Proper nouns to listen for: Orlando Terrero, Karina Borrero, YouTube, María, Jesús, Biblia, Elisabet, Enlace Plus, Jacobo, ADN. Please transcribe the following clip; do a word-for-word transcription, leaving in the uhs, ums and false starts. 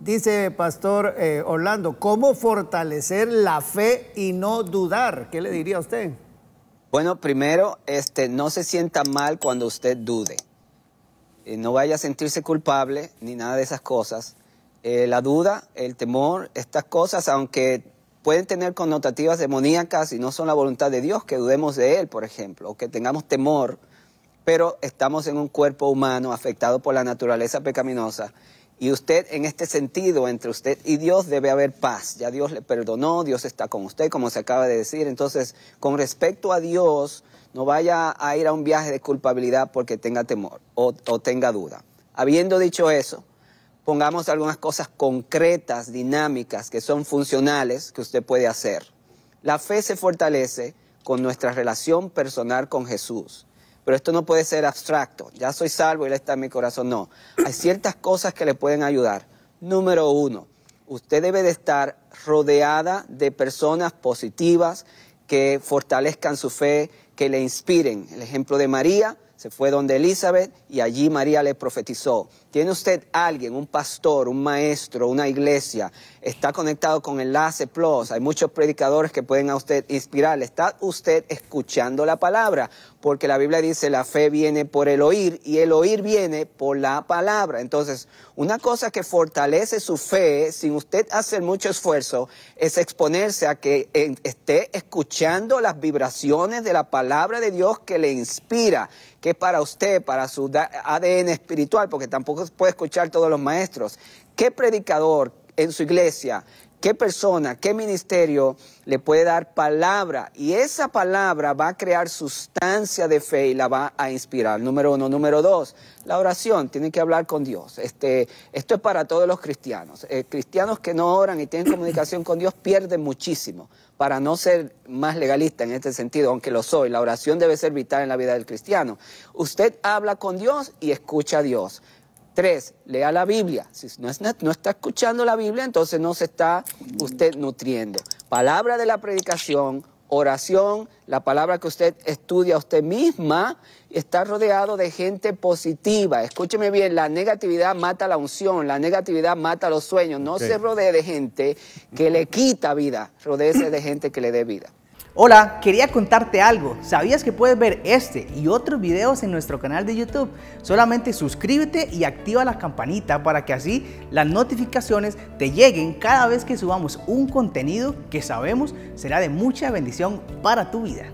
Dice Pastor eh, Orlando, ¿cómo fortalecer la fe y no dudar? ¿Qué le diría a usted? Bueno, primero, este, no se sienta mal cuando usted dude. Eh, no vaya a sentirse culpable ni nada de esas cosas. Eh, la duda, el temor, estas cosas, aunque pueden tener connotativas demoníacas y no son la voluntad de Dios, que dudemos de Él, por ejemplo, o que tengamos temor, pero estamos en un cuerpo humano afectado por la naturaleza pecaminosa. Y usted, en este sentido, entre usted y Dios debe haber paz. Ya Dios le perdonó, Dios está con usted, como se acaba de decir. Entonces, con respecto a Dios, no vaya a ir a un viaje de culpabilidad porque tenga temor o, o tenga duda. Habiendo dicho eso, pongamos algunas cosas concretas, dinámicas, que son funcionales, que usted puede hacer. La fe se fortalece con nuestra relación personal con Jesús. Pero esto no puede ser abstracto. Ya soy salvo y Él está en mi corazón. No. Hay ciertas cosas que le pueden ayudar. Número uno, usted debe de estar rodeada de personas positivas que fortalezcan su fe, que le inspiren. El ejemplo de María, se fue donde Elisabet y allí María le profetizó. ¿Tiene usted alguien, un pastor, un maestro, una iglesia? ¿Está conectado con Enlace Plus? Hay muchos predicadores que pueden a usted inspirarle. ¿Está usted escuchando la palabra? Porque la Biblia dice, la fe viene por el oír, y el oír viene por la palabra. Entonces, una cosa que fortalece su fe, sin usted hacer mucho esfuerzo, es exponerse a que esté escuchando las vibraciones de la palabra de Dios que le inspira, que para usted, para su A D N espiritual, porque tampoco puede escuchar todos los maestros. ¿Qué predicador en su iglesia, qué persona, qué ministerio le puede dar palabra? Y esa palabra va a crear sustancia de fe y la va a inspirar. Número uno. Número dos, la oración. Tienen que hablar con Dios. Este, esto es para todos los cristianos. Eh, cristianos que no oran y tienen comunicación con Dios pierden muchísimo. Para no ser más legalista en este sentido, aunque lo soy, la oración debe ser vital en la vida del cristiano. Usted habla con Dios y escucha a Dios. Tres, lea la Biblia. Si no, es, no está escuchando la Biblia, entonces no se está usted nutriendo. Palabra de la predicación, oración, la palabra que usted estudia usted misma, y está rodeado de gente positiva. Escúcheme bien, la negatividad mata la unción, la negatividad mata los sueños. No okay. se rodee de gente que le quita vida, rodéese de gente que le dé vida. Hola, quería contarte algo. ¿Sabías que puedes ver este y otros videos en nuestro canal de YouTube? Solamente suscríbete y activa la campanita para que así las notificaciones te lleguen cada vez que subamos un contenido que sabemos será de mucha bendición para tu vida.